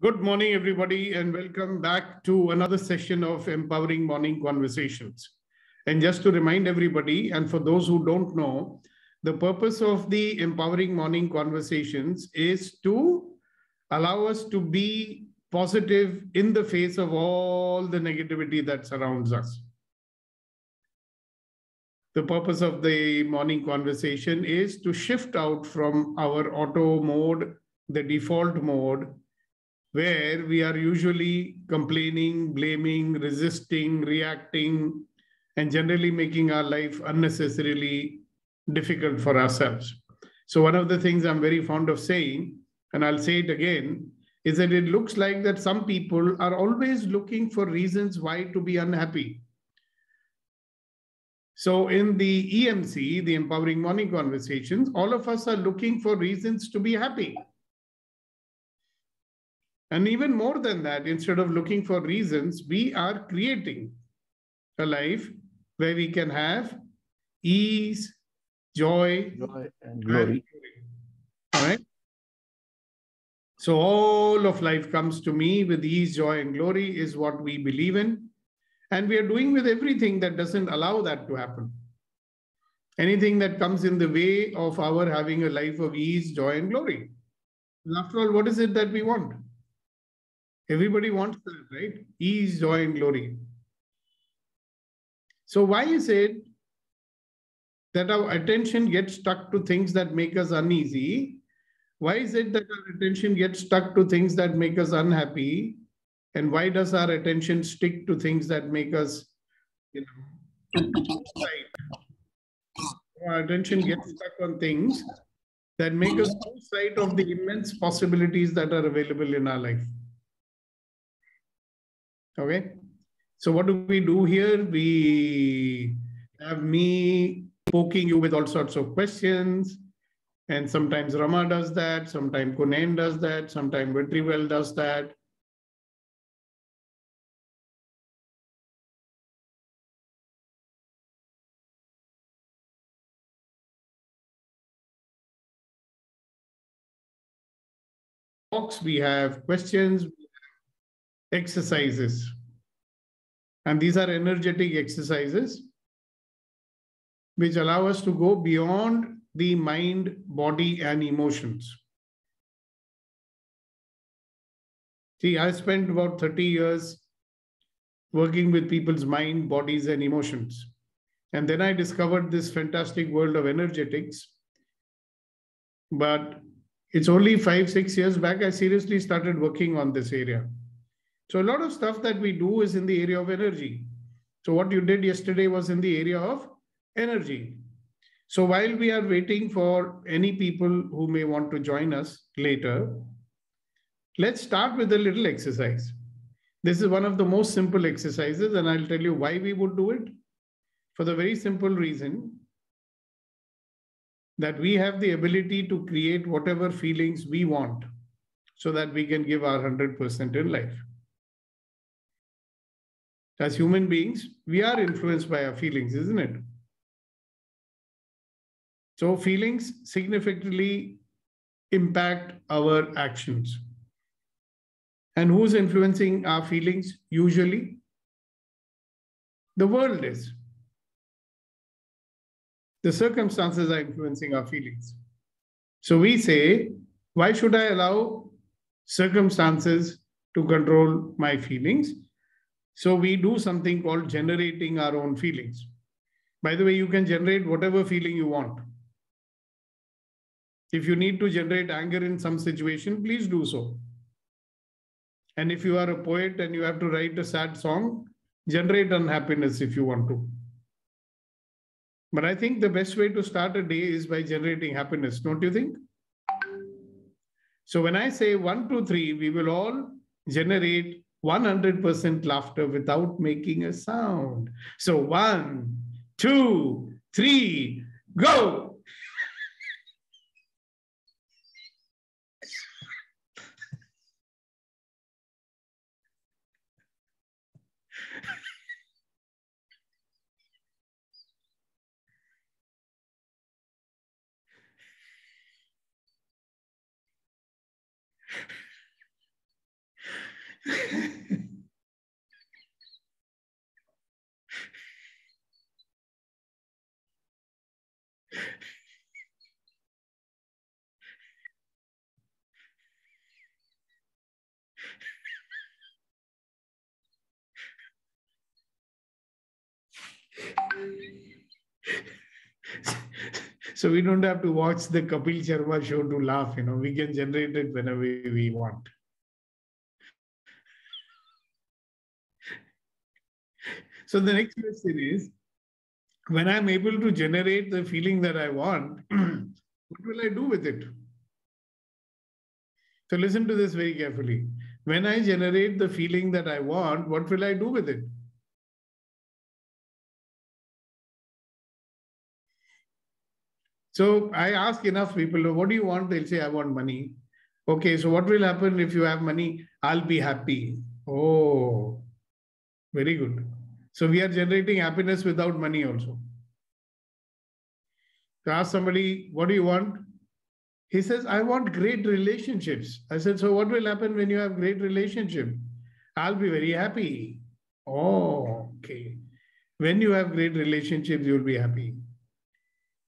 Good morning, everybody, and welcome back to another session of Empowering Morning Conversations. And just to remind everybody, and for those who don't know, the purpose of the Empowering Morning Conversations is to allow us to be positive in the face of all the negativity that surrounds us. The purpose of the morning conversation is to shift out from our auto mode, the default mode, where we are usually complaining, blaming, resisting, reacting, and generally making our life unnecessarily difficult for ourselves. So one of the things I'm very fond of saying, and I'll say it again, is that it looks like that some people are always looking for reasons why to be unhappy. So in the EMC, the Empowering Morning Conversations, all of us are looking for reasons to be happy. And even more than that, instead of looking for reasons, we are creating a life where we can have ease, joy and glory. All right. So all of life comes to me with ease, joy, and glory is what we believe in. And we are doing with everything that doesn't allow that to happen. Anything that comes in the way of our having a life of ease, joy, and glory. And after all, what is it that we want? Everybody wants that, right? Ease, joy, and glory. So why is it that our attention gets stuck to things that make us uneasy? Why is it that our attention gets stuck to things that make us unhappy? And why does our attention stick to things that make us, our attention gets stuck on things that make us lose sight of the immense possibilities that are available in our life. Okay, so what do we do here? We have me poking you with all sorts of questions. And sometimes Rama does that, sometimes Kunen does that, sometimes Vetrivel does that. We have questions, we have exercises. And these are energetic exercises which allow us to go beyond the mind, body, and emotions. See, I spent about 30 years working with people's mind, bodies, and emotions. And then I discovered this fantastic world of energetics. But it's only 5-6 years back I seriously started working on this area. So a lot of stuff that we do is in the area of energy. So what you did yesterday was in the area of energy. So while we are waiting for any people who may want to join us later, let's start with a little exercise. This is one of the most simple exercises, and I'll tell you why we would do it, for the very simple reason that we have the ability to create whatever feelings we want so that we can give our 100% in life. As human beings, we are influenced by our feelings, isn't it? So feelings significantly impact our actions. And who's influencing our feelings usually? The world is. The circumstances are influencing our feelings. So we say, why should I allow circumstances to control my feelings? So we do something called generating our own feelings. By the way, you can generate whatever feeling you want. If you need to generate anger in some situation, please do so. And if you are a poet and you have to write a sad song, generate unhappiness if you want to. But I think the best way to start a day is by generating happiness, don't you think? So when I say 1, 2, 3, we will all generate 100% laughter without making a sound. So 1, 2, 3, go! So we don't have to watch the Kapil Sharma show to laugh, you know, we can generate it whenever we want. So the next question is, when I'm able to generate the feeling that I want, what will I do with it? So listen to this very carefully. When I generate the feeling that I want, what will I do with it? So I ask enough people, what do you want? They'll say, I want money. Okay, so what will happen if you have money? I'll be happy. Oh, very good. So we are generating happiness without money also. So ask somebody, what do you want? He says, I want great relationships. I said, so what will happen when you have great relationship? I'll be very happy. Oh, okay. When you have great relationships, you'll be happy.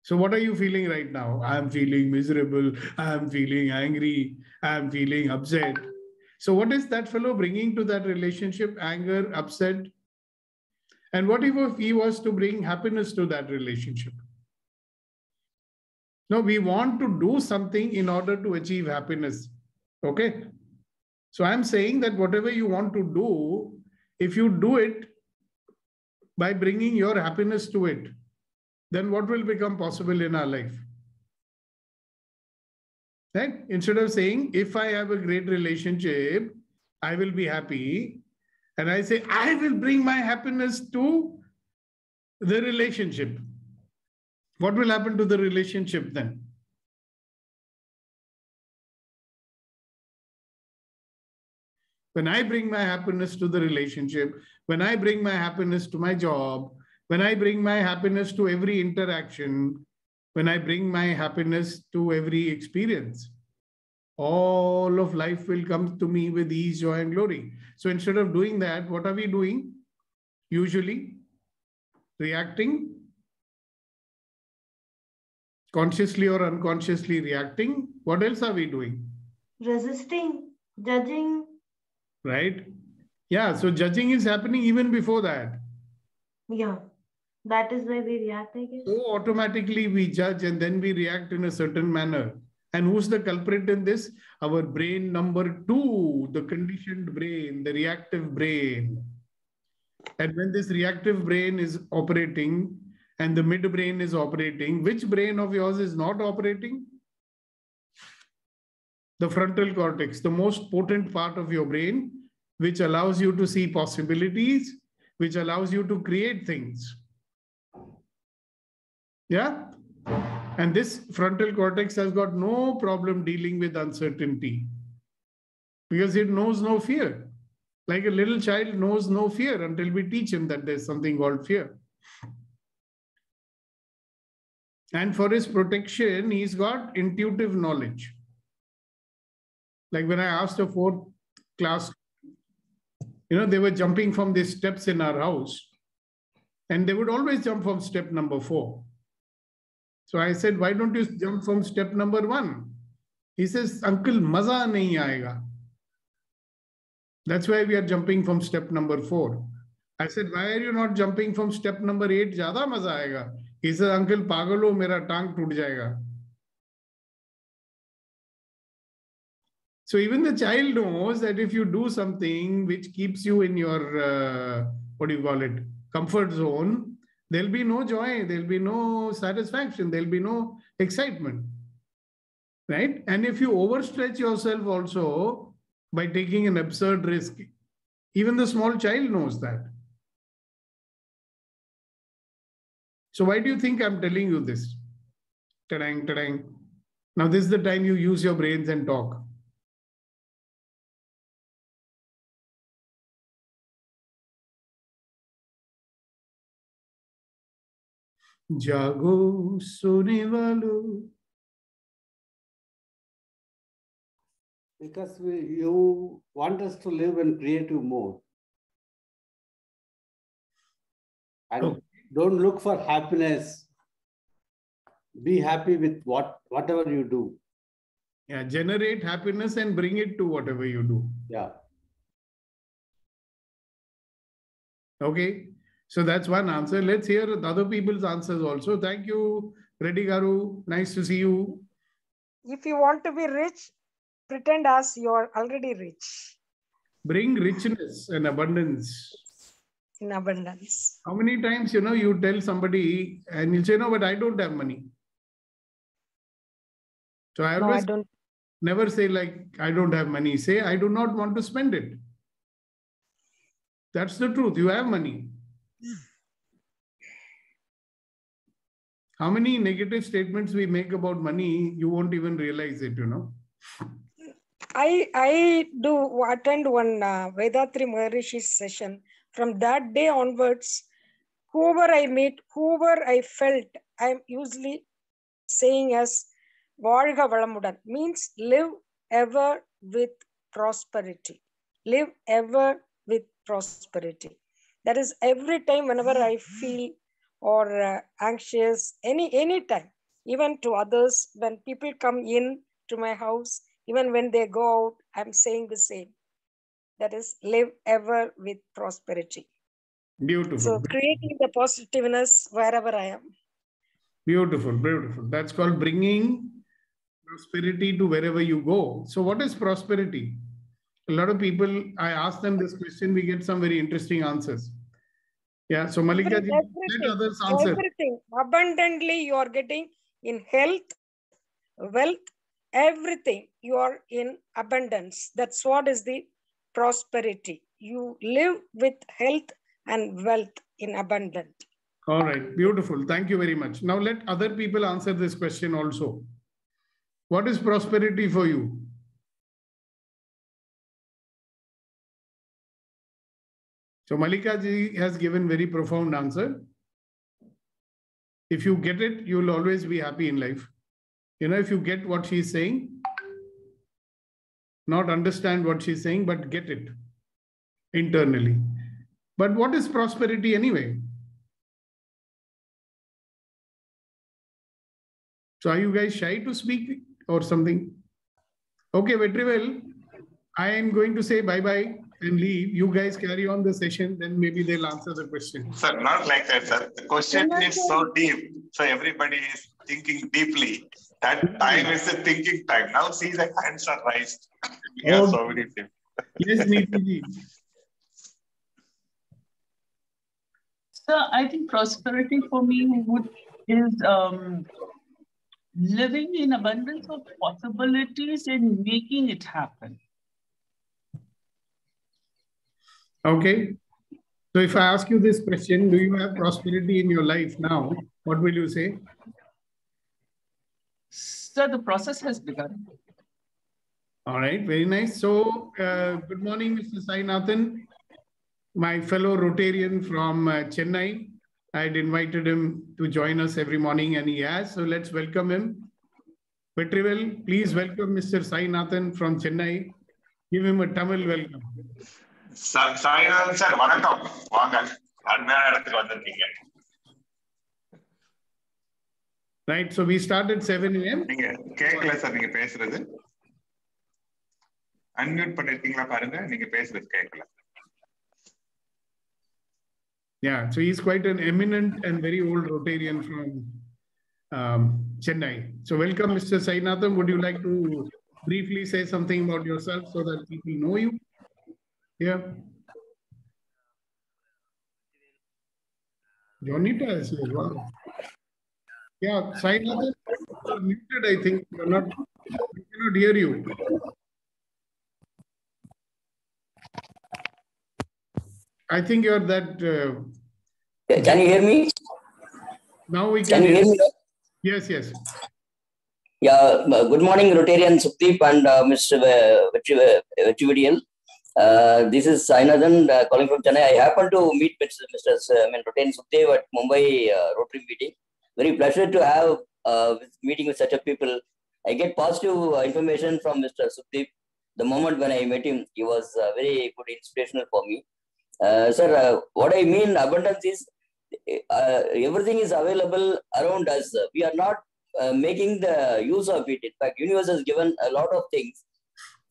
So what are you feeling right now? I'm feeling miserable. I'm feeling angry. I'm feeling upset. So what is that fellow bringing to that relationship? Anger, upset. And what if he was to bring happiness to that relationship? No, we want to do something in order to achieve happiness. Okay. So I'm saying that whatever you want to do, if you do it by bringing your happiness to it, then what will become possible in our life? Right? Instead of saying, if I have a great relationship, I will be happy. And I say, I will bring my happiness to the relationship. What will happen to the relationship then? When I bring my happiness to the relationship, when I bring my happiness to my job, when I bring my happiness to every interaction, when I bring my happiness to every experience, all of life will come to me with ease, joy, and glory. So instead of doing that, what are we doing? Usually reacting, consciously or unconsciously reacting. What else are we doing? Resisting, judging. Right? Yeah, so judging is happening even before that. Yeah. That is why we react, I guess. So automatically we judge and then we react in a certain manner. And who's the culprit in this? Our brain number 2, the conditioned brain, the reactive brain. And when this reactive brain is operating and the midbrain is operating, which brain of yours is not operating? The frontal cortex, the most potent part of your brain, which allows you to see possibilities, which allows you to create things. Yeah? And this frontal cortex has got no problem dealing with uncertainty because it knows no fear. Like a little child knows no fear until we teach him that there's something called fear. And for his protection, he's got intuitive knowledge. Like when I asked a 4th class, you know, they were jumping from the steps in our house and they would always jump from step number 4. So I said, why don't you jump from step number 1? He says, uncle, maza nahi aayega. That's why we are jumping from step number 4. I said, why are you not jumping from step number 8? Jada maza aayega. He says, uncle, pagalo, mera tang toot jayega. So even the child knows that if you do something which keeps you in your, comfort zone, there'll be no joy, there'll be no satisfaction, there'll be no excitement, right? And if you overstretch yourself also by taking an absurd risk, even the small child knows that. So why do you think I'm telling you this? Ta-dang, ta-dang. Now this is the time you use your brains and talk. Jago sone walo. because you want us to live in creative mode. And don't look for happiness. Be happy with whatever you do. Yeah, generate happiness and bring it to whatever you do. Yeah. Okay. So that's one answer. Let's hear other people's answers also. Thank you, Reddy Garu. Nice to see you. If you want to be rich, pretend as you are already rich. Bring richness and abundance. In abundance. How many times, you tell somebody and you'll say, no, but I don't have money. So I always never say like, I don't have money. Say, I do not want to spend it. That's the truth. You have money. How many negative statements we make about money, you won't even realize it, I do attend one Vedatri Maharishi's session. From that day onwards, whoever I meet, whoever I felt, I'm usually saying as Valga Valamudan means live ever with prosperity. Live ever with prosperity. That is every time whenever I feel or anxious, any time, even to others, when people come in to my house, even when they go out, I'm saying the same. That is, live ever with prosperity. Beautiful. So creating the positiveness wherever I am. Beautiful, beautiful. That's called bringing prosperity to wherever you go. So what is prosperity? A lot of people, I ask them this question, we get some very interesting answers. Yeah, so Malika, let others answer. Everything, abundantly you are getting in health, wealth, everything. You are in abundance. That's what is the prosperity. You live with health and wealth in abundance. All right, beautiful. Thank you very much. Now let other people answer this question also. What is prosperity for you? So Malika ji has given very profound answer. If you get it, you'll always be happy in life. If you get what she's saying, not understand what she's saying, but get it internally. But what is prosperity anyway? So are you guys shy to speak or something? Okay, Vetrivel, I am going to say bye-bye and leave. You guys carry on the session, then maybe they'll answer the question. Sir, not like that, sir. The question is so deep. So everybody is thinking deeply. That time is the thinking time. Now see the hands are raised. We have so many things. Yes, Neetri. Sir, I think prosperity for me is living in abundance of possibilities and making it happen. Okay. So if I ask you this question, do you have prosperity in your life now? What will you say? Sir, the process has begun. All right. Very nice. So good morning, Mr. Sainathan, my fellow Rotarian from Chennai. I had invited him to join us every morning and he has. So let's welcome him. Vetrivel, please welcome Mr. Sainathan from Chennai. Give him a Tamil welcome. Sir, Sainathan, sir, vanakkam. Right, so we start at 7 a.m. Yeah, so he's quite an eminent and very old Rotarian from Chennai. So welcome, Mr. Sainathan. Would you like to briefly say something about yourself so that people know you? Yeah. Jonita is here. Wow. Yeah, Sainathan, you're muted, I think. We cannot hear you. I think you're that... Can you hear me? Now we can you hear me? Yes, yes. Yeah, good morning, Rotarian Sukhdeep and Mr. Vituvadian. This is Sainathan calling from Chennai. I happened to meet Mr. Rotarian Sukhdeep at Mumbai Rotary meeting. Very pleasure to have a meeting with such a people. I get positive information from Mr. Sukhdeep the moment when I met him, he was very good inspirational for me. Sir, what I mean abundance is everything is available around us. We are not making the use of it. In fact, universe has given a lot of things.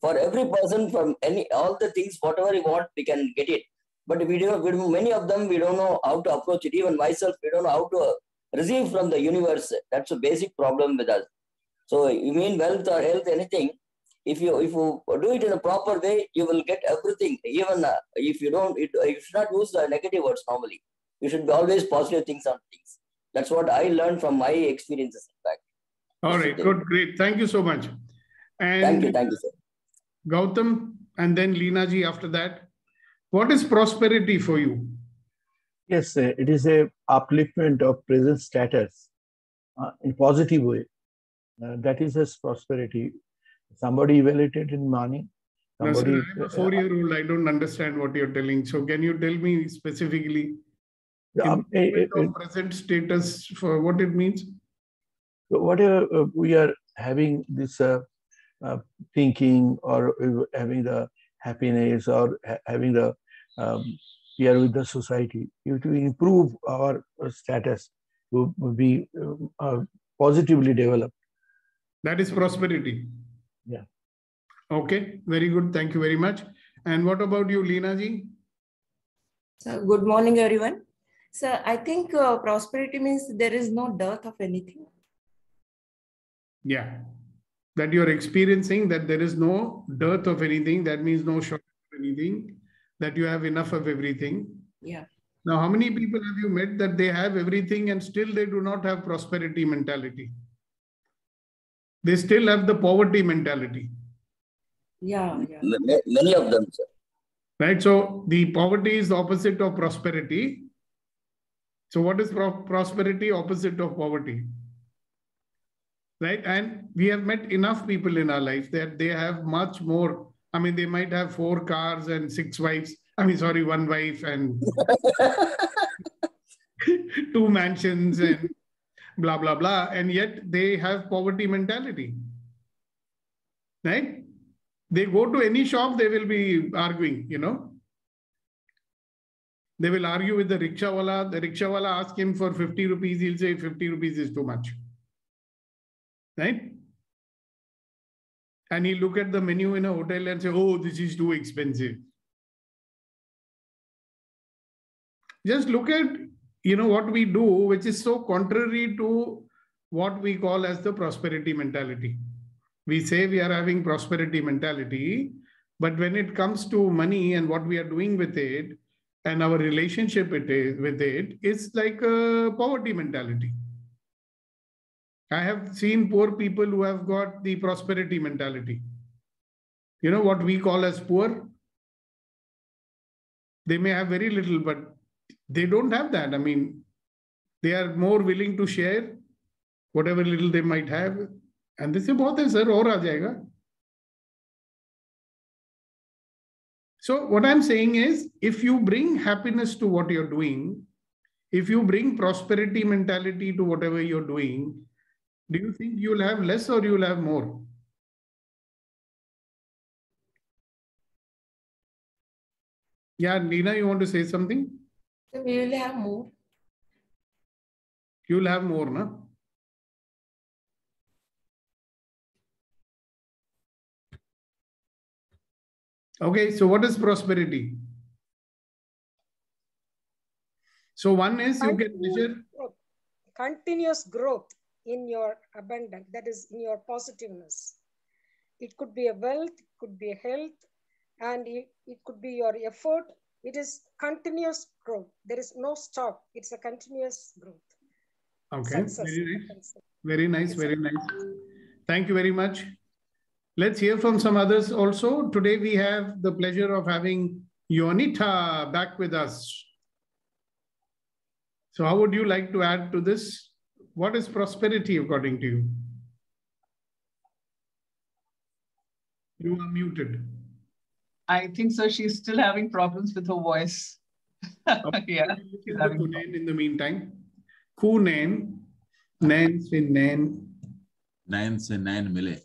For every person, from all the things, whatever we want, we can get it. But many of them, we don't know how to approach it. Even myself, we don't know how to receive from the universe. That's a basic problem with us. So you mean wealth or health, anything, if you do it in a proper way, you will get everything. Even if you don't, you should not use the negative words normally. You should always positive things on things. That's what I learned from my experiences, in fact. All right, good, great. Thank you so much. And thank you, sir. Gautam, and then Leena ji after that. What is prosperity for you? Yes, it is an upliftment of present status in a positive way. That is his prosperity. Somebody evaluated in money. Somebody, no, sir, I'm a 4-year-old. I don't understand what you're telling. So can you tell me specifically present status for what it means? So whatever we are having this thinking, or having the happiness, or having the we are with the society, to improve our status, to be positively developed. That is prosperity. Yeah. Okay. Very good. Thank you very much. And what about you, Leena ji? So, good morning, everyone. So I think prosperity means there is no dearth of anything. Yeah. That you're experiencing, that there is no dearth of anything. That means no shortage of anything. That you have enough of everything. Yeah. Now, how many people have you met that they have everything and still they do not have prosperity mentality? They still have the poverty mentality. Yeah, yeah. Many of them, sir. Right. So the poverty is the opposite of prosperity. So what is prosperity? Opposite of poverty. Right. And we have met enough people in our life that they have much more. I mean, they might have 4 cars and 6 wives. I mean, sorry, 1 wife and 2 mansions and blah, blah, blah. And yet they have poverty mentality. Right? They go to any shop, they will be arguing, you know. They will argue with the rickshawala. The rickshawala asks him for 50 rupees. He'll say 50 rupees is too much. Right? And he'll look at the menu in a hotel and say, oh, this is too expensive. Just look at, you know, what we do, which is so contrary to what we call as the prosperity mentality. We say we are having prosperity mentality, but when it comes to money and what we are doing with it and our relationship with it, it's like a poverty mentality. I have seen poor people who have got the prosperity mentality. You know what we call as poor? They may have very little, but they don't have that. I mean, they are more willing to share whatever little they might have. And this is bahut hai, sir, aur aa jayega. So what I'm saying is, if you bring happiness to what you're doing, if you bring prosperity mentality to whatever you're doing, do you think you'll have less or you'll have more? Yeah, Leena, you want to say something? We will have more. You'll have more, na? Okay, so what is prosperity? So one is you can measure growth. Continuous growth in your abundance, that is in your positiveness. It could be a wealth, it could be a health, and it could be your effort. It is continuous growth. There is no stop. It's a continuous growth. Okay. Very nice. Very nice. Thank you very much. Let's hear from some others also. Today we have the pleasure of having Yonita back with us. So how would you like to add to this? What is prosperity according to you? You are muted. I think so. She's still having problems with her voice. Okay. Yeah. She's having Kunen in the meantime. Kunen. Nain se nain. Nain se nain mile.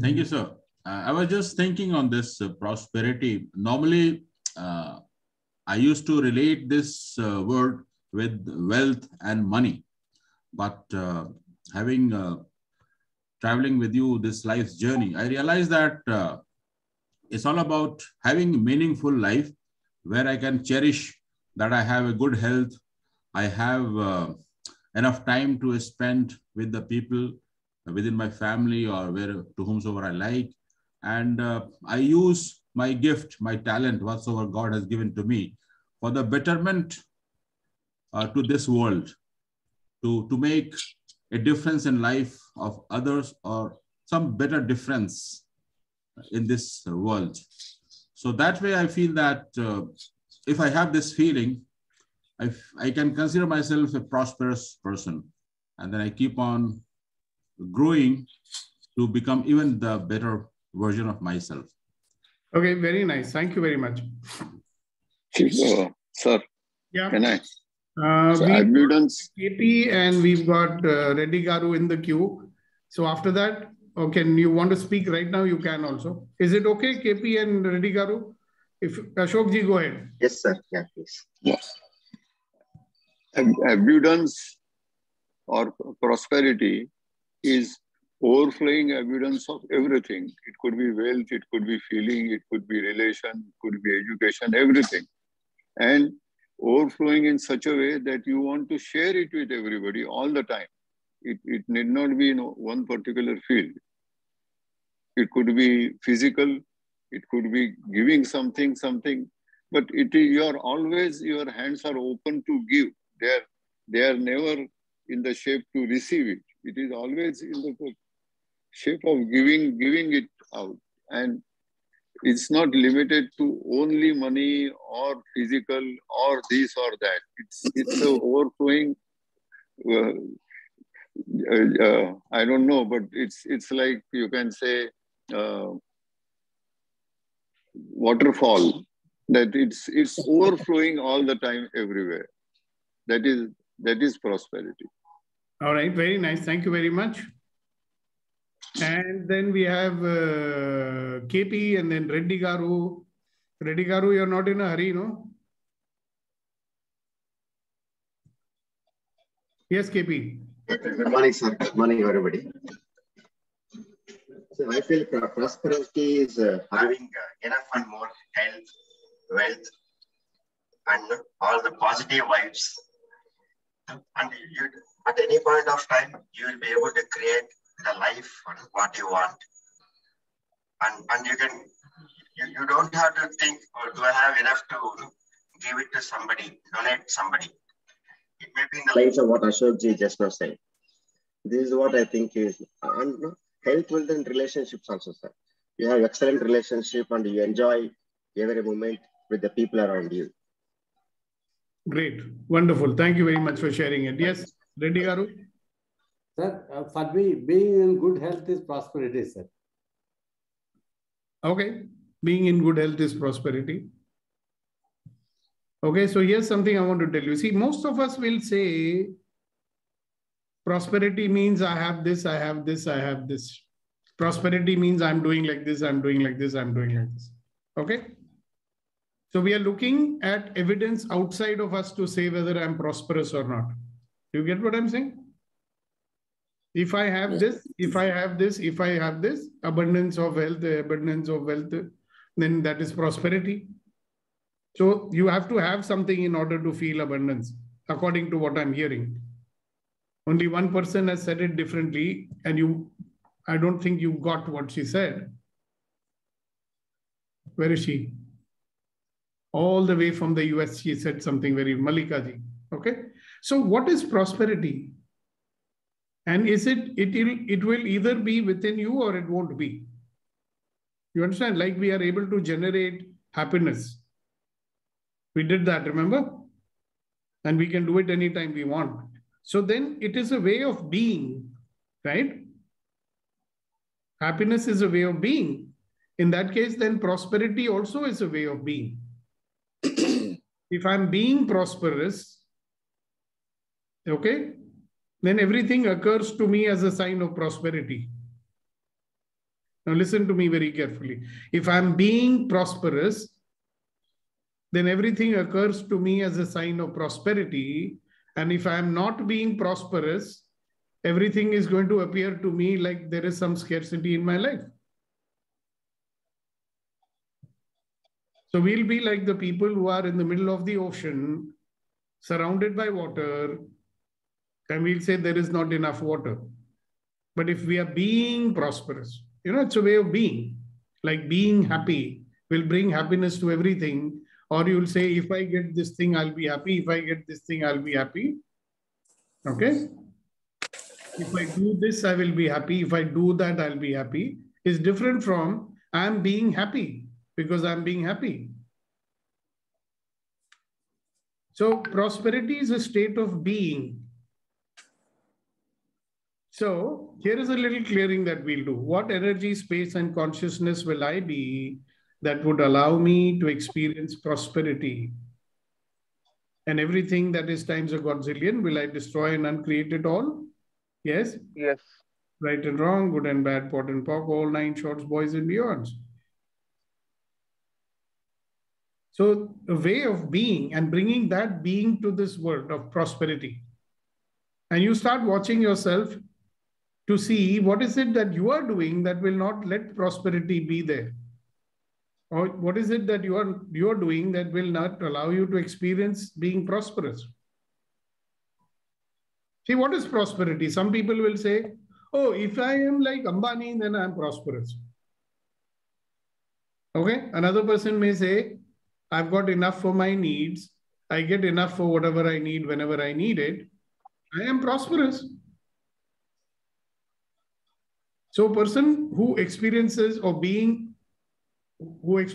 Thank you, sir. I was just thinking on this prosperity. Normally, I used to relate this word with wealth and money. But having traveling with you this life's journey, I realized that it's all about having a meaningful life where I can cherish that I have a good health, I have enough time to spend with the people within my family or where to whomsoever I like. And I use my gift, my talent, whatsoever God has given to me for the betterment to this world, to make a difference in life of others or some better difference in this world. So that way I feel that if I have this feeling, I can consider myself a prosperous person. And then I keep on growing to become even the better version of myself. Okay, very nice. Thank you very much. Sir, yeah. Can I? We've got K.P. and we've got Reddy Garu in the queue. So after that, okay, you want to speak right now, you can also. Is it okay, K.P. and Reddy Garu? If Ashok ji, go ahead. Yes, sir. Yeah, please. Yes. Abundance or prosperity is overflowing abundance of everything. It could be wealth, it could be feeling, it could be relation, it could be education, everything. And overflowing in such a way that you want to share it with everybody all the time. It need not be in one particular field. It could be physical, it could be giving something, but your hands are open to give. They are never in the shape to receive it. It is always in the shape of giving it out. And it's not limited to only money or physical or this or that. It's an overflowing, I don't know, but it's like you can say waterfall, that it's overflowing all the time everywhere. That is prosperity. All right, very nice. Thank you very much. And then we have KP and then Reddy Garu. Reddy Garu, you're not in a hurry, no? Yes, KP. Good morning, sir. Good morning, everybody. So I feel prosperity is having enough and more health, wealth, and all the positive vibes. And you, at any point of time, you will be able to create the life what you want, and you can you don't have to think, or do I have enough to give it to somebody, donate somebody. It may be in the light of what Ashok ji just now said. This is what I think is, and health, wealth, and relationships also, sir. You have excellent relationship and you enjoy every moment with the people around you. Great, wonderful. Thank you very much for sharing it. Yes, Reddy Garu. Sir, for me, being in good health is prosperity, sir. Okay, being in good health is prosperity. Okay, so here's something I want to tell you. See, most of us will say prosperity means I have this, I have this, I have this. Prosperity means I'm doing like this, I'm doing like this, I'm doing like this. Okay. So we are looking at evidence outside of us to say whether I'm prosperous or not. Do you get what I'm saying? If I have this, if I have this, if I have this, abundance of wealth, then that is prosperity. So you have to have something in order to feel abundance, according to what I'm hearing. Only one person has said it differently, and I don't think you got what she said. Where is she? All the way from the US, she said something very, Malika ji. Okay. So what is prosperity? And is it will either be within you or it won't be. You understand? Like we are able to generate happiness. We did that, remember? And we can do it anytime we want. So then it is a way of being, right? Happiness is a way of being. In that case, then prosperity also is a way of being. If I'm being prosperous, okay, then everything occurs to me as a sign of prosperity. Now listen to me very carefully. If I'm being prosperous, then everything occurs to me as a sign of prosperity. And if I'm not being prosperous, everything is going to appear to me like there is some scarcity in my life. So we'll be like the people who are in the middle of the ocean, surrounded by water, and we'll say there is not enough water. But if we are being prosperous, you know, it's a way of being. Like being happy will bring happiness to everything. Or you'll say, if I get this thing, I'll be happy. If I get this thing, I'll be happy. Okay? If I do this, I will be happy. If I do that, I'll be happy. It's different from I'm being happy because I'm being happy. So prosperity is a state of being. So here is a little clearing that we'll do. What energy, space, and consciousness will I be that would allow me to experience prosperity? And everything that is times a godzillion, will I destroy and uncreate it all? Yes? Yes. Right and wrong, good and bad, pot and pock, all nine shorts, boys and beyonds. So a way of being and bringing that being to this world of prosperity. And you start watching yourself to see what is it that you are doing that will not let prosperity be there. Or what is it that you are doing that will not allow you to experience being prosperous? See, what is prosperity? Some people will say, oh, if I am like Ambani, then I am prosperous. Okay? Another person may say, I've got enough for my needs. I get enough for whatever I need, whenever I need it. I am prosperous. So a person who experiences or being prosperous,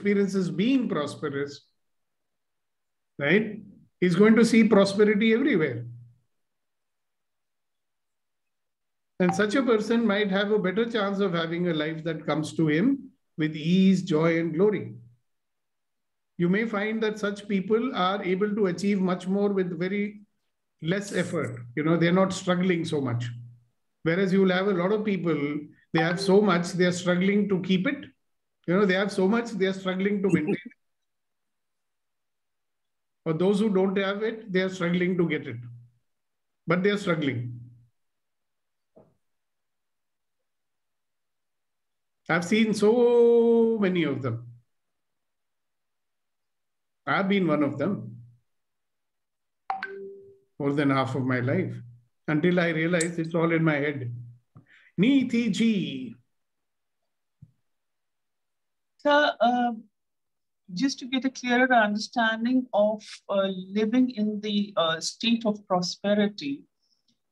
right, is going to see prosperity everywhere. And such a person might have a better chance of having a life that comes to him with ease, joy, and glory. You may find that such people are able to achieve much more with very less effort. You know, they're not struggling so much. Whereas you will have a lot of people, they have so much, they are struggling to keep it. You know, they have so much, they are struggling to maintain it. Or those who don't have it, they are struggling to get it. But they are struggling. I've seen so many of them. I've been one of them. More than half of my life. Until I realized it's all in my head. Neeti ji. Sir, just to get a clearer understanding of living in the state of prosperity,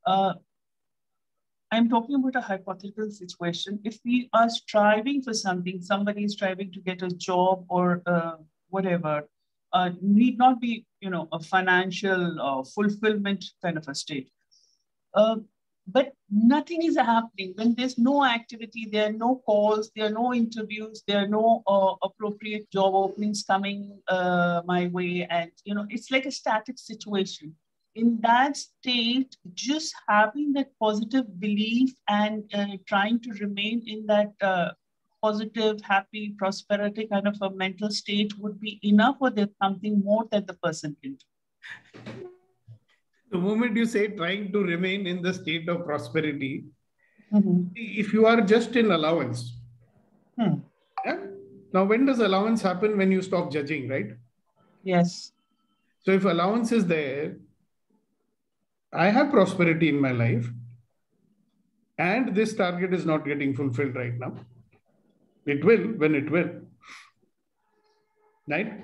I'm talking about a hypothetical situation. If we are striving for something, somebody is striving to get a job or whatever, need not be, you know, a financial fulfillment kind of a state. But nothing is happening. When there's no activity, there are no calls, there are no interviews, there are no appropriate job openings coming my way. And, you know, it's like a static situation. In that state, just having that positive belief and trying to remain in that positive, happy, prosperity kind of a mental state would be enough, or there's something more that the person can do? The moment you say trying to remain in the state of prosperity, mm-hmm. If you are just in allowance. Hmm. Yeah? Now, when does allowance happen? When you stop judging, right? Yes. So if allowance is there, I have prosperity in my life and this target is not getting fulfilled right now. It will when it will. Right?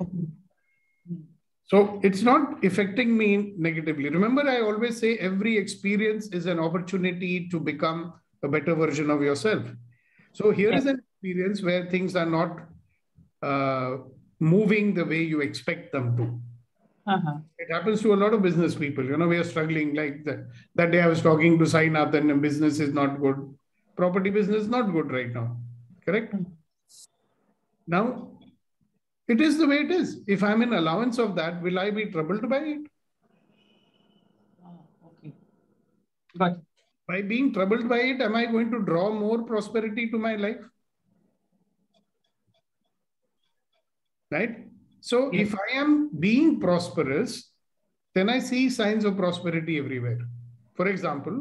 So it's not affecting me negatively. Remember, I always say every experience is an opportunity to become a better version of yourself. So here is an experience where things are not moving the way you expect them to. Uh-huh. It happens to a lot of business people. You know, we are struggling like that. That day I was talking to Sainathan and business is not good. Property business is not good right now. Correct? Now, it is the way it is. If I'm in allowance of that, will I be troubled by it? Okay. But by being troubled by it, am I going to draw more prosperity to my life? right? So yes. If I am being prosperous, then I see signs of prosperity everywhere. For example,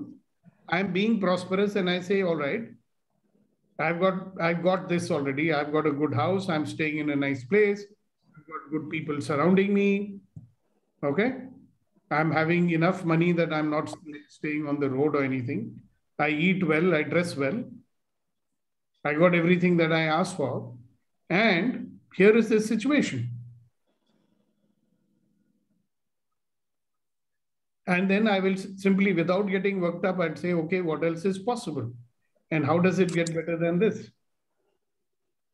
I am being prosperous and I say, all right, I've got this already. I've got a good house. I'm staying in a nice place. I've got good people surrounding me. Okay. I'm having enough money that I'm not staying on the road or anything. I eat well. I dress well. I got everything that I asked for. And here is the situation. And then I will simply, without getting worked up, I'd say, okay, what else is possible? And how does it get better than this?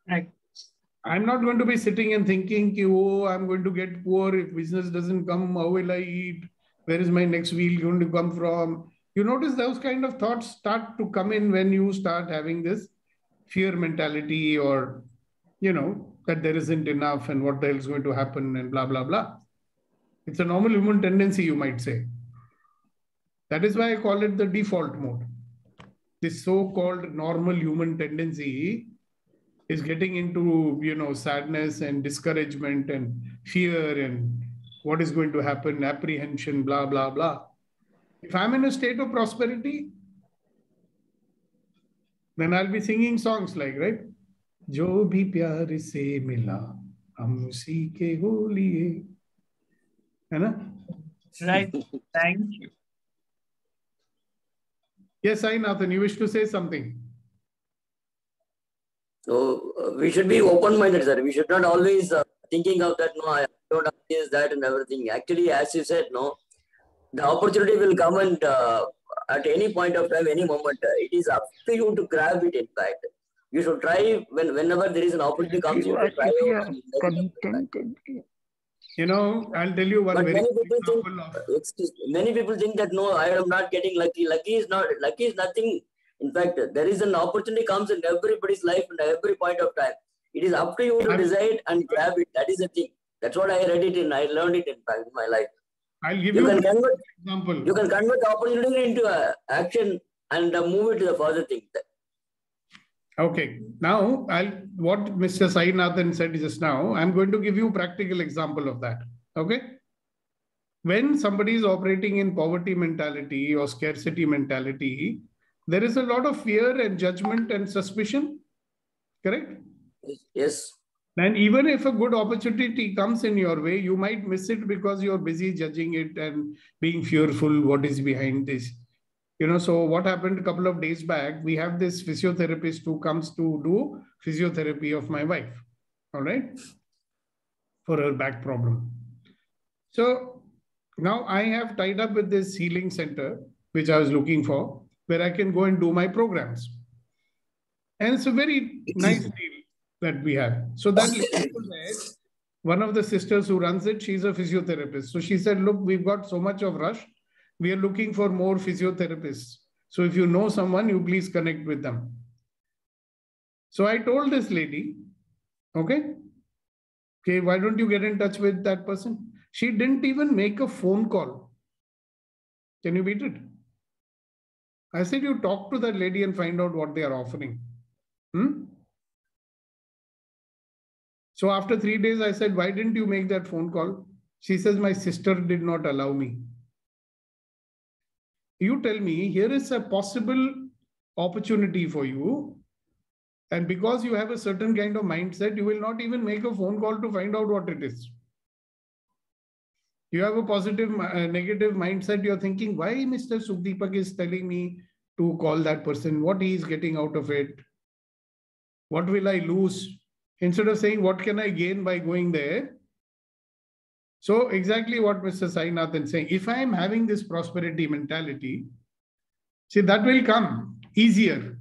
Right. I'm not going to be sitting and thinking, oh, I'm going to get poor. If business doesn't come, how will I eat? Where is my next meal going to come from? You notice those kind of thoughts start to come in when you start having this fear mentality or, you know, that there isn't enough and what the hell is going to happen and blah, blah, blah. It's a normal human tendency, you might say. That is why I call it the default mode. This so-called normal human tendency is getting into, you know, sadness and discouragement and fear and what is going to happen, apprehension, blah, blah, blah. If I'm in a state of prosperity, then I'll be singing songs like, right? Jo bhi pyar se mila, hum usi ke ho liye. Right. Thank you. Yes, Sainathan, you wish to say something? So we should be open-minded, sir. We should not always thinking of that, no, I don't always that and everything. Actually, as you said, no, the opportunity will come and at any point of time, any moment, it is up to you to grab it, in fact. You should try whenever there is an opportunity comes, you should try it. You know, I'll tell you one very example many people think that no, I am not getting lucky. Lucky is nothing. In fact, there is an opportunity comes in everybody's life and every point of time. It is up to you to decide and grab it. That is the thing. That's what I read it in. I learned it in fact in my life. I'll give you an example. You can convert the opportunity into action and move it to the further thing. Okay. Now, what Mr. Sainathan said just now, I'm going to give you a practical example of that. Okay. When somebody is operating in poverty mentality or scarcity mentality, there is a lot of fear and judgment and suspicion. Correct? Yes. And even if a good opportunity comes in your way, you might miss it because you're busy judging it and being fearful. What is behind this? You know, so what happened a couple of days back, we have this physiotherapist who comes to do physiotherapy of my wife, all right, for her back problem. So now I have tied up with this healing center, which I was looking for, where I can go and do my programs. And it's a very nice deal that we have. So that one of the sisters who runs it, she's a physiotherapist. So she said, look, we've got so much of rush. We are looking for more physiotherapists. So if you know someone, you please connect with them. So I told this lady, okay, why don't you get in touch with that person? She didn't even make a phone call. Can you beat it? I said, you talk to that lady and find out what they are offering. So after 3 days, I said, why didn't you make that phone call? She says, my sister did not allow me. You tell me, here is a possible opportunity for you. And because you have a certain kind of mindset, you will not even make a phone call to find out what it is. You have a positive, negative mindset. You're thinking, why Mr. Sukhdeepak is telling me to call that person? What he is getting out of it? What will I lose? Instead of saying, what can I gain by going there? So exactly what Mr. Sainathan is saying, if I am having this prosperity mentality, see, that will come easier.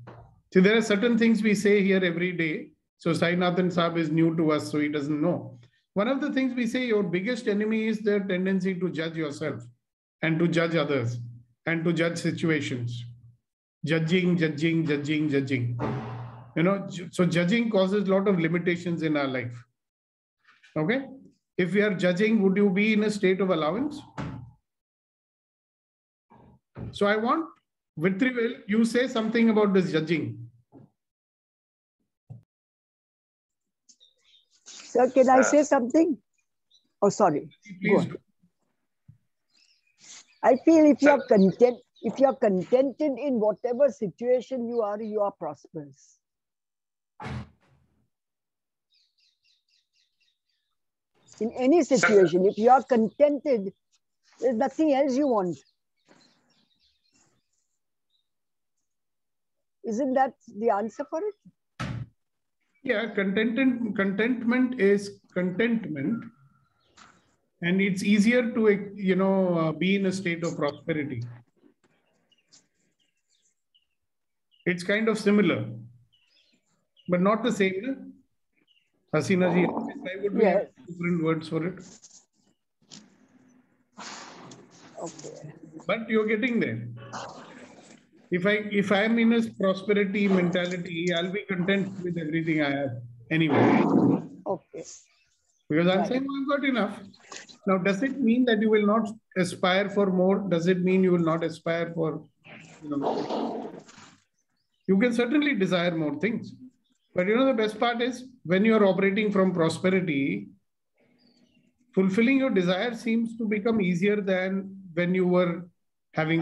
See, there are certain things we say here every day. So Sainathan Saab is new to us, so he doesn't know. One of the things we say, your biggest enemy is the tendency to judge yourself and to judge others and to judge situations. Judging. You know, so judging causes a lot of limitations in our life. Okay? If we are judging, would you be in a state of allowance? So I want, Vetrivel, you say something about this judging. Sir, can I say something? Oh, sorry. Please. Go on. I feel if you are content, if you are contented in whatever situation you are prosperous. In any situation, if you are contented, there's nothing else you want. Isn't that the answer for it? Yeah, contentment is contentment. And it's easier to, you know, be in a state of prosperity. It's kind of similar, but not the same. Hasina ji, I would be different words for it. Okay. But you're getting there. If I am in a prosperity mentality, I'll be content with everything I have anyway. Okay. Because I'm saying, oh, I've got enough. Now, does it mean that you will not aspire for more? Does it mean you will not aspire for, you know, you can certainly desire more things. But you know, the best part is when you are operating from prosperity, fulfilling your desire seems to become easier than when you were having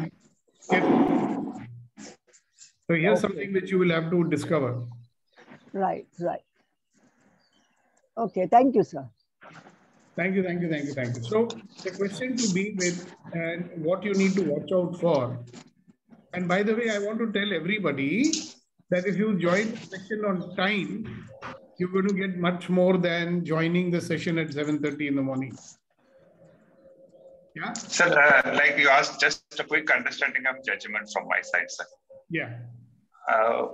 it. So here's something which you will have to discover. Right, right. Okay, thank you, sir. Thank you. So the question to be with and what you need to watch out for. And by the way, I want to tell everybody that if you join the session on time, you're going to get much more than joining the session at 7:30 in the morning. Yeah? Sir, like you asked, just a quick understanding of judgment from my side, sir. Yeah.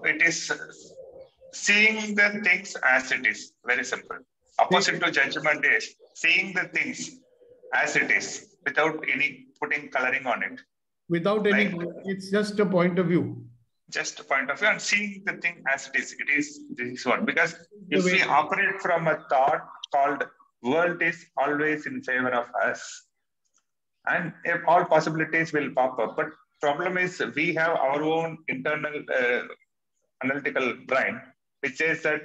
It is seeing the things as it is. Very simple. Opposite to judgment is seeing the things as it is without any putting coloring on it. Without any, like, it's just a point of view. Just a point of view and seeing the thing as it is. It is this one. Because if we operate from a thought called world is always in favor of us, and if all possibilities will pop up. But problem is we have our own internal analytical brain, which says that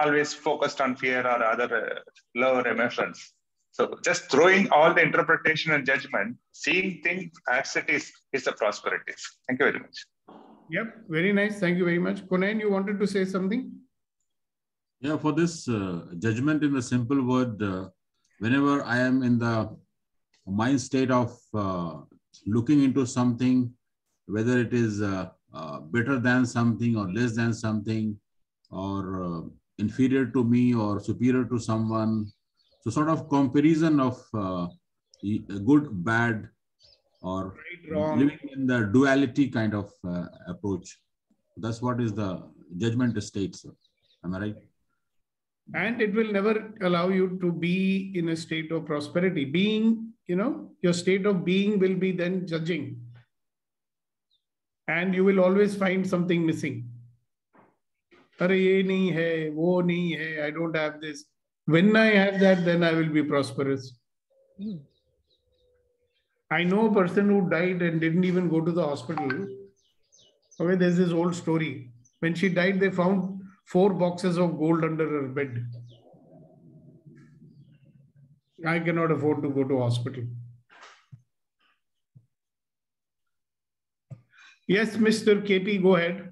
always focused on fear or other lower emotions. So just throwing all the interpretation and judgment, seeing things as it is a prosperity. Thank you very much. Yep, very nice. Thank you very much. Kunain, you wanted to say something? Yeah, for this judgment in a simple word, whenever I am in the mind state of looking into something, whether it is better than something or less than something, or inferior to me or superior to someone. So sort of comparison of good, bad, or right, living in the duality kind of approach. That's what is the judgment state, sir. Am I right? And it will never allow you to be in a state of prosperity. Being, you know, your state of being will be then judging. And you will always find something missing. I don't have this. When I have that, then I will be prosperous. I know a person who died and didn't even go to the hospital. Okay, there's this old story. When she died, they found 4 boxes of gold under her bed. I cannot afford to go to hospital. Yes, Mr. K.P., go ahead.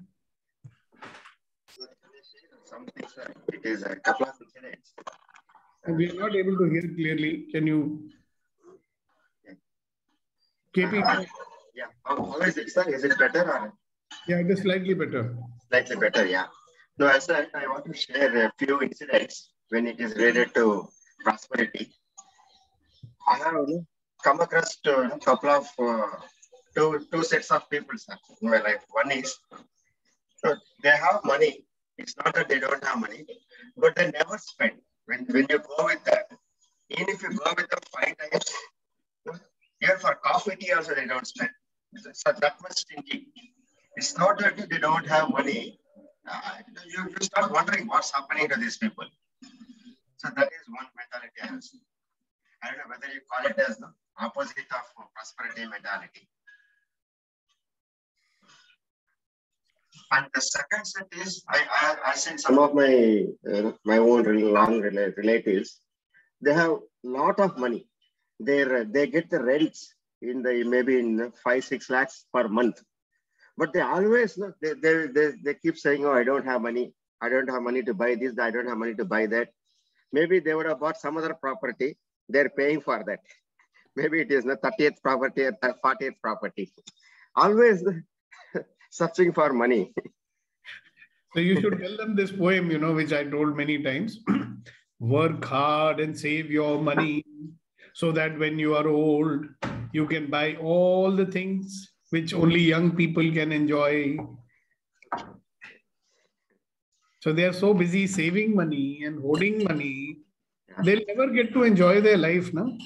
It is a couple of minutes. We are not able to hear clearly. Can you? KP? Yeah. How is it, sir? Is it better? Or? Yeah, it is slightly better. Slightly better, yeah. No, sir, I want to share a few incidents when it is related to prosperity. I have come across a couple of two sets of people, sir, in my life. One is they have money. It's not that they don't have money, but they never spend. When you go with that, even if you go with them 5 times, here for coffee, tea also they don't spend. So that much thinking. It's not that they don't have money. You start wondering what's happening to these people. So that is one mentality I have seen. I don't know whether you call it as the opposite of prosperity mentality. And the second set is, I sent some of my own long relatives. They have lot of money. They get the rents in the maybe in 5-6 lakhs per month. But they always they keep saying, oh, I don't have money. I don't have money to buy this. I don't have money to buy that. Maybe they would have bought some other property. They're paying for that. Maybe it is the 30th property or 40th property. Always searching for money. So you should tell them this poem, you know, which I told many times. Work hard and save your money so that when you are old, you can buy all the things which only young people can enjoy. So they are so busy saving money and hoarding money, they'll never get to enjoy their life, no?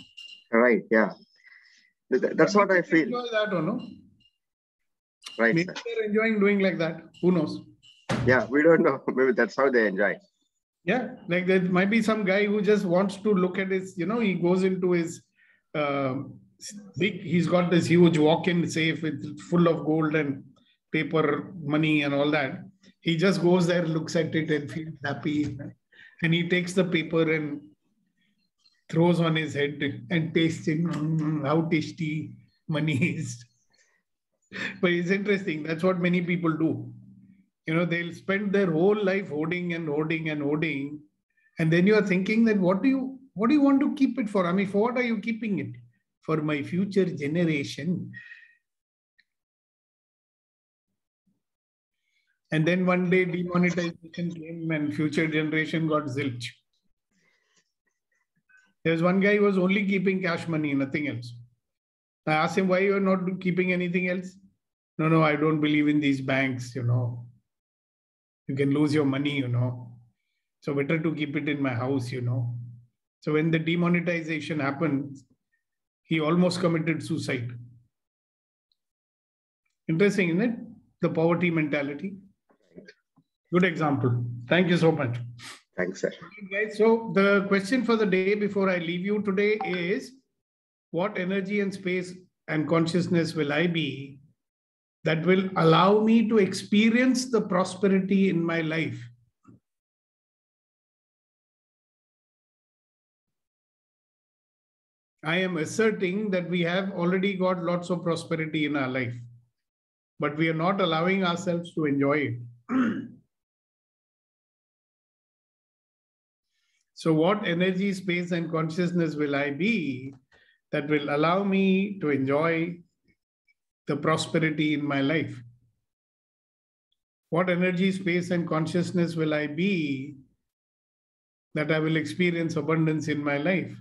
Right, yeah. That's what I feel. Enjoy that or no? Right. Maybe they're enjoying doing like that. Who knows? Yeah, we don't know. Maybe that's how they enjoy. Yeah, like there might be some guy who just wants to look at his, you know, he goes into his big, he's got this huge walk-in safe with full of gold and paper money and all that. He just goes there, looks at it and feels happy, and he takes the paper and throws on his head and tastes it, how tasty money is. But it's interesting. That's what many people do. You know, they'll spend their whole life hoarding and hoarding and hoarding. And then you are thinking that what do you want to keep it for? I mean, for what are you keeping it? For my future generation. And then one day demonetization came and future generation got zilch. There's one guy who was only keeping cash money, nothing else. I asked him, why you're not keeping anything else? No, I don't believe in these banks, you know. You can lose your money, you know. So better to keep it in my house, you know. So when the demonetization happened, he almost committed suicide. Interesting, isn't it? The poverty mentality. Good example. Thank you so much. Thanks, sir. Okay, guys, so the question for the day before I leave you today is, what energy and space and consciousness will I be that will allow me to experience the prosperity in my life? I am asserting that we have already got lots of prosperity in our life, but we are not allowing ourselves to enjoy it. So what energy, space, and consciousness will I be that will allow me to enjoy the prosperity in my life? What energy, space, and consciousness will I be that I will experience abundance in my life?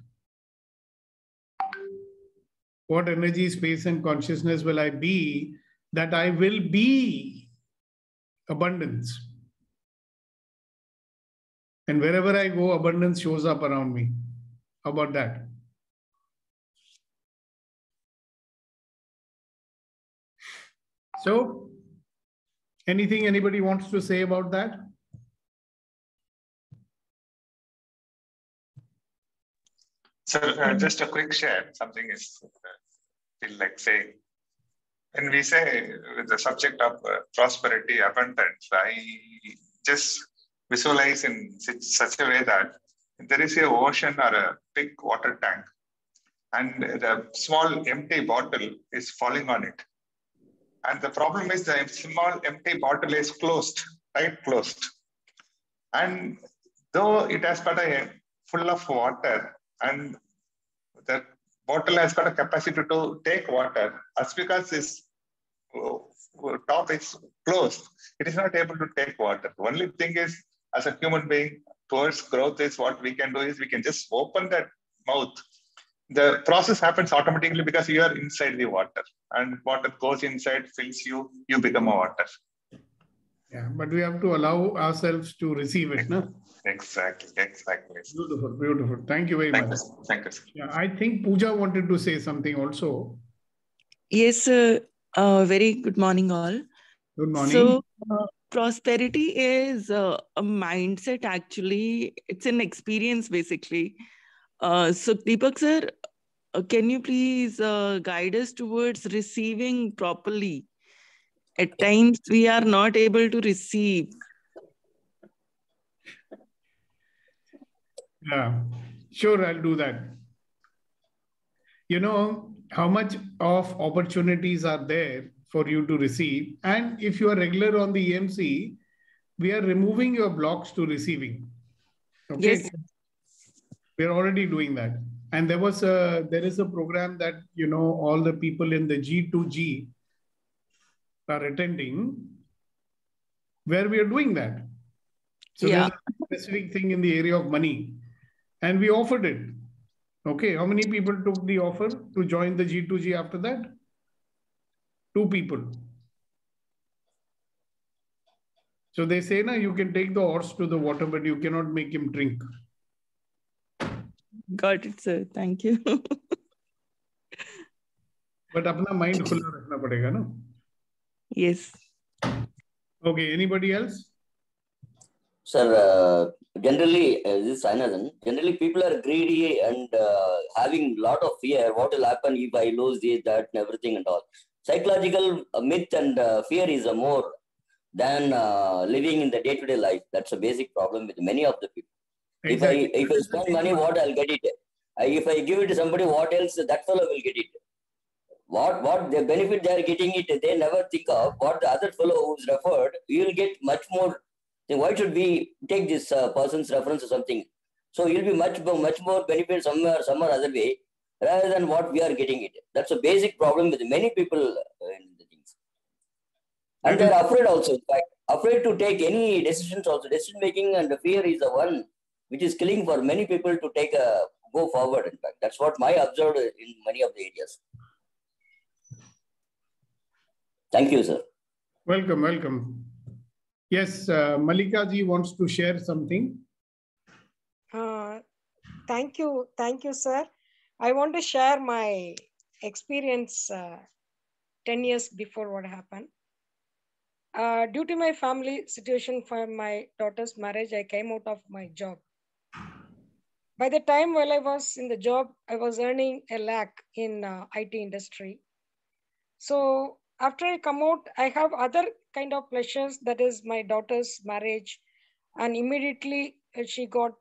What energy, space, and consciousness will I be that I will be abundance? And wherever I go, abundance shows up around me. How about that? So, anything anybody wants to say about that? So, just a quick share. Something is feel like saying. And we say with the subject of prosperity, abundance, I just visualize in such a way that there is an ocean or a big water tank and the small empty bottle is falling on it. And the problem is the small empty bottle is closed, tight closed. And though it has got a full of water and the bottle has got a capacity to take water, as because it's top is closed, it is not able to take water. Only thing is, as a human being, towards growth is what we can do is we can just open that mouth. The process happens automatically because you are inside the water and water goes inside, fills you, you become a water. Yeah, but we have to allow ourselves to receive it, no? Exactly, exactly. Beautiful, beautiful. Thank you very much. Thank you. Yeah, I think Pooja wanted to say something also. Yes, very good morning all. Good morning. So prosperity is a mindset actually. It's an experience basically. So Deepak sir, can you please guide us towards receiving properly? At times we are not able to receive. Yeah, sure, I'll do that. You know, how much of opportunities are there for you to receive? And if you are regular on the EMC, we are removing your blocks to receiving. Okay? Yes. We're already doing that. And there is a program that, you know, all the people in the G2G are attending where we are doing that. So yeah, there's a specific thing in the area of money and we offered it. Okay. How many people took the offer to join the G2G after that? 2 people. So they say, "Na, you can take the horse to the water, but you cannot make him drink." Got it, sir. Thank you. But apna mind khula rakhna padega, na? Yes. Okay. Anybody else? Sir, generally, this is Sainathan. Generally, people are greedy and having a lot of fear. What will happen if I lose this, that, and everything and all? Psychological myth and fear is more than living in the day-to-day life. That's a basic problem with many of the people. Exactly. If I spend money, what I'll get it. If I give it to somebody, what else that fellow will get it. What the benefit they are getting it, they never think of what the other fellow who's referred, you will get much more. Then why should we take this person's reference or something? So you'll be much more benefit somewhere other way rather than what we are getting it. That's a basic problem with many people in the things. And they're afraid also, in fact, afraid to take any decisions also. Decision making and the fear is the one which is killing for many people to take a go forward. In fact, that's what I observed in many of the areas. Thank you, sir. Welcome, welcome. Yes, Malika ji wants to share something. Thank you, sir. I want to share my experience 10 years before what happened. Due to my family situation for my daughter's marriage, I came out of my job. By the time while I was in the job, I was earning 1 lakh in IT industry. So after I come out, I have other kind of pleasures, that is my daughter's marriage, and immediately she got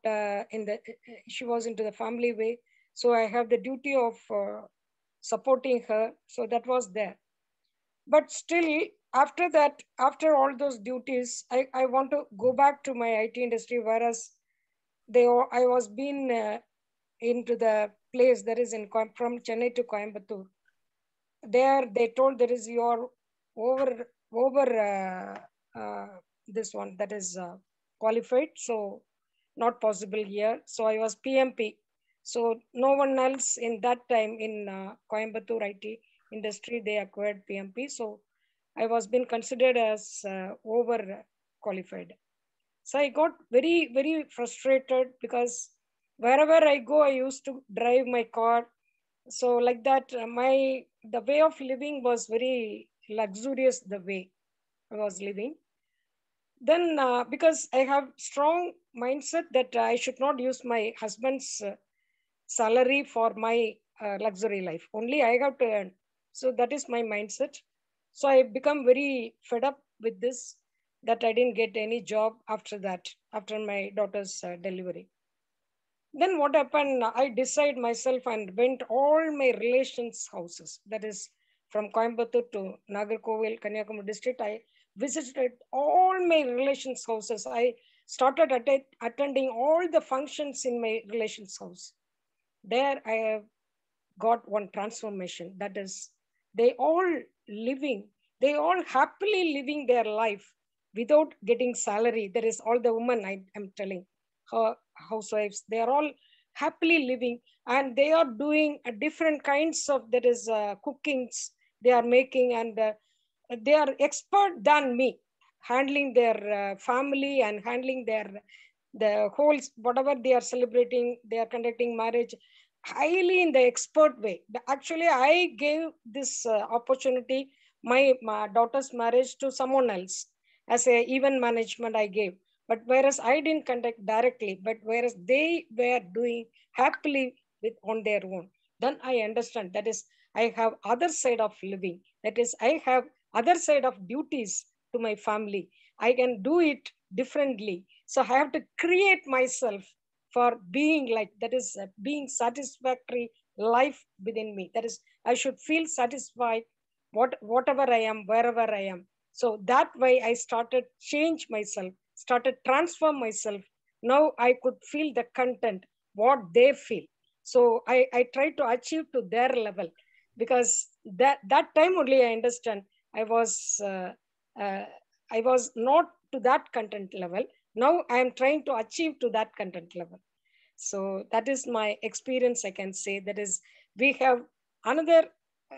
she was into the family way. So I have the duty of supporting her. So that was there. But still, after that, after all those duties, I want to go back to my IT industry, whereas I was being into the place that is from Chennai to Coimbatore. There they told there is your this one that is qualified, so not possible here. So I was PMP, so no one else in that time in Coimbatore IT industry, they acquired PMP, so I was being considered as over qualified. So I got very, very frustrated because wherever I go, I used to drive my car. So like that, the way of living was very luxurious, the way I was living. Then because I have strong mindset that I should not use my husband's salary for my luxury life. Only I have to earn. So that is my mindset. So I become very fed up with this, that I didn't get any job after that, after my daughter's delivery. Then what happened, I decided myself and went all my relations' houses, that is from Coimbatore to Nagarkoil, Kanyakumari district. I visited all my relations' houses. I started attending all the functions in my relations' house. There I have got one transformation, that is they all happily living their life without getting salary. There is all the women I am telling, her housewives, they are all happily living and they are doing a different kinds of, that is cookings they are making, and they are expert than me, handling their family and handling the whole, whatever they are celebrating, they are conducting marriage highly in the expert way. Actually, I gave this opportunity, my daughter's marriage to someone else as a event management I gave. But whereas I didn't conduct directly, but whereas they were doing happily on their own, then I understand that is I have other side of living. That is I have other side of duties to my family. I can do it differently. So I have to create myself for being like, that is being satisfactory life within me. That is, I should feel satisfied whatever I am, wherever I am. So that way I started change myself, started transform myself. Now I could feel the content, what they feel. So I try to achieve to their level, because that time only I understand I was not to that content level. Now I am trying to achieve to that content level. So that is my experience, I can say. That is, we have another,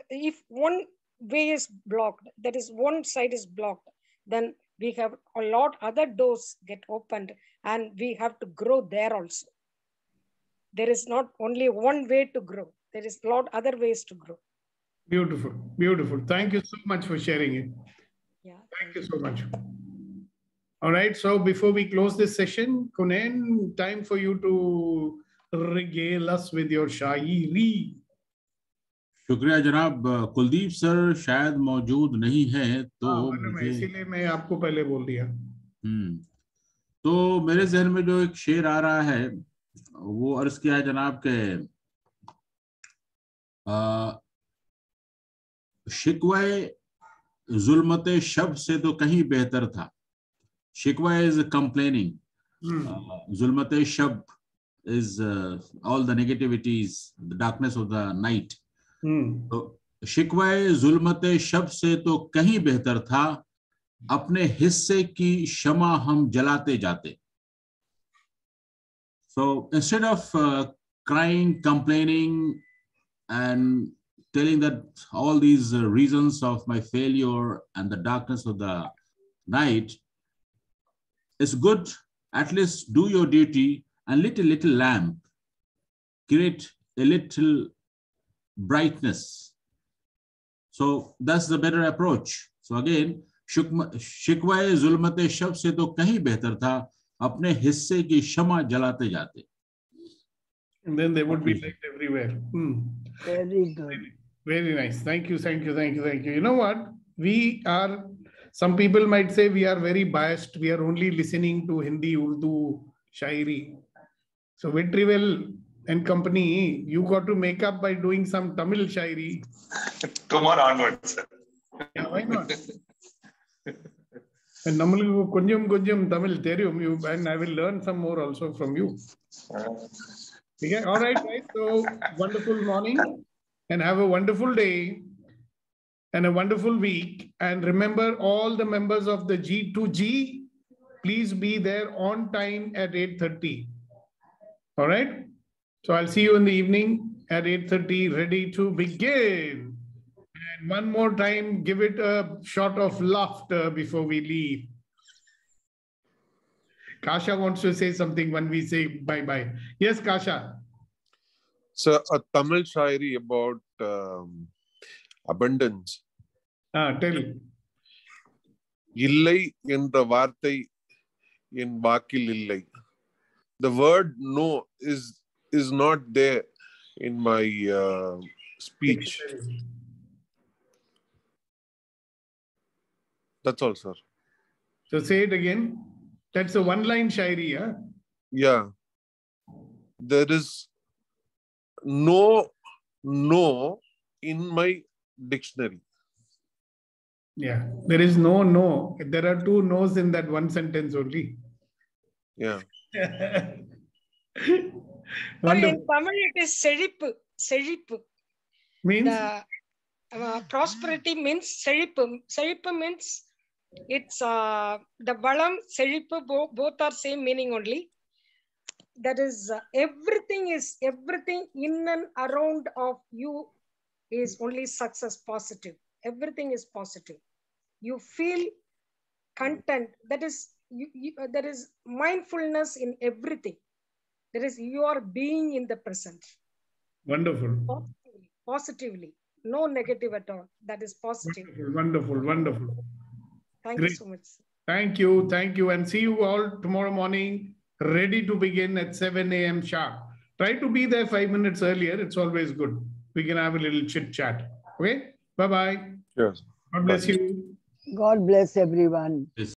if one way is blocked, that is one side is blocked, then we have a lot other doors get opened and we have to grow there also. There is not only one way to grow. There is a lot other ways to grow. Beautiful, beautiful. Thank you so much for sharing it. Yeah. Thank you so much. All right, so before we close this session, Kunen, time for you to regale us with your shairi. Shukriya Janab. Kuldeep sir shayad maujood nahi hai, to isliye main aapko pehle bol diya. To mere zehn mein jo ek sher aa raha hai, wo arz kiya janab ke shikwaye zulmate shab se to kahin behtar tha. Shikwa is complaining. Zulmate shab is all the negativities, the darkness of the night. Shikwa zulmate shab se to kahin behtar tha, apne hisse ki shama hum jalate jate. So instead of crying, complaining, and telling that all these reasons of my failure and the darkness of the night, it's good, at least do your duty and little lamp, create a little brightness. So that's the better approach. So again, shikwaye zulmate shab se to kahin behtar tha, apne hisse ki shama jalate jate. And then they would be light everywhere. Very good. Very nice. Thank you. You know what? Some people might say we are very biased. We are only listening to Hindi, Urdu, Shairi. So Vetrivel and company, you got to make up by doing some Tamil Shairi. Tomorrow onwards. Yeah, why not? And I will learn some more also from you. Okay. All right, guys. So wonderful morning and have a wonderful day. And a wonderful week. And remember, all the members of the G2G, please be there on time at 8:30. All right? So I'll see you in the evening at 8:30, ready to begin. And one more time, give it a shot of laughter before we leave. Kasha wants to say something when we say bye-bye. Yes, Kasha. So a Tamil Shairi about... abundance. Tell. Illai endra vaarthai en vaakil illai. The word no is not there in my speech. That's all, sir. So say it again. That's a one-line shairi, huh? Yeah. There is no in my dictionary. Yeah, there is no. There are two no's in that one sentence only. Yeah. But in Tamil it is Sezhipu. Sezhipu means? The, prosperity means Sezhipu. Sezhipu means it's the Balam, Sezhipu, both are same meaning only. That is everything in and around of you is only success positive. Everything is positive. You feel content. That is, there is mindfulness in everything. There is, you are being in the present. Wonderful. Positively. No negative at all. That is positive. Wonderful. Thank you so much. Thank you. And see you all tomorrow morning, ready to begin at 7 a.m. sharp. Try to be there 5 minutes earlier. It's always good. We can have a little chit chat. Okay? Bye-bye. Yes. God bless you. God bless everyone. Yes.